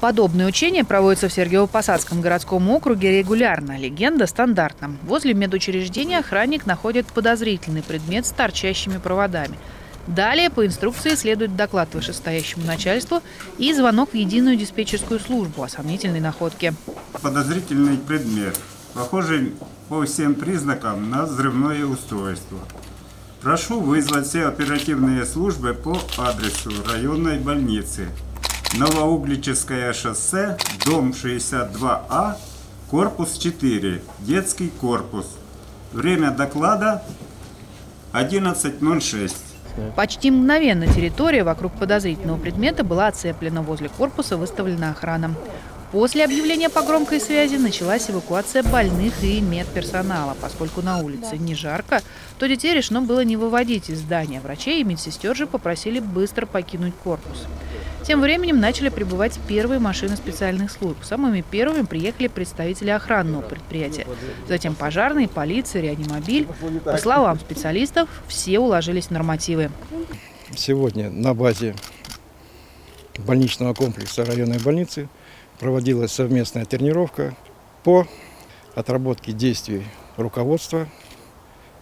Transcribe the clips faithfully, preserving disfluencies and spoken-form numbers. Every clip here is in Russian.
Подобные учения проводятся в Сергиево-Посадском городском округе регулярно. Легенда стандартна. Возле медучреждения охранник находит подозрительный предмет с торчащими проводами. Далее по инструкции следует доклад вышестоящему начальству и звонок в единую диспетчерскую службу о сомнительной находке. Подозрительный предмет, похожий по всем признакам на взрывное устройство. Прошу вызвать все оперативные службы по адресу районной больницы. Новоугличское шоссе, дом шестьдесят два А, корпус четыре, детский корпус. Время доклада одиннадцать ноль шесть. Почти мгновенно территория вокруг подозрительного предмета была оцеплена, возле корпуса выставлена охрана. После объявления по громкой связи началась эвакуация больных и медперсонала. Поскольку на улице не жарко, то детей решено было не выводить из здания. Врачей и медсестер же попросили быстро покинуть корпус. Тем временем начали прибывать первые машины специальных служб. Самыми первыми приехали представители охранного предприятия. Затем пожарные, полиция, реанимобиль. По словам специалистов, все уложились в нормативы. Сегодня на базе больничного комплекса районной больницы проводилась совместная тренировка по отработке действий руководства,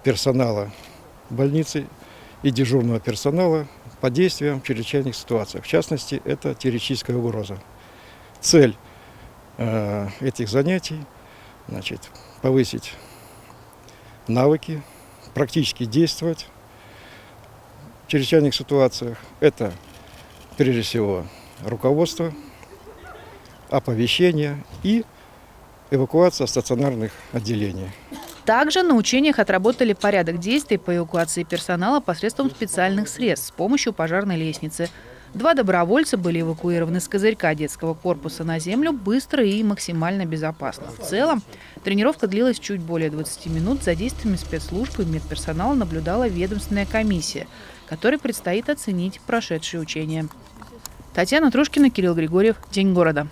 персонала больницы и дежурного персонала по действиям в чрезвычайных ситуациях. В частности, это террористическая угроза. Цель э, этих занятий, значит, повысить навыки, практически действовать в чрезвычайных ситуациях. Это, прежде всего, руководство, оповещение и эвакуация стационарных отделений. Также на учениях отработали порядок действий по эвакуации персонала посредством специальных средств с помощью пожарной лестницы. Два добровольца были эвакуированы с козырька детского корпуса на землю быстро и максимально безопасно. В целом тренировка длилась чуть более двадцати минут. За действиями спецслужб и медперсонала наблюдала ведомственная комиссия, которой предстоит оценить прошедшие учения. Татьяна Трушкина, Кирилл Григорьев. День города.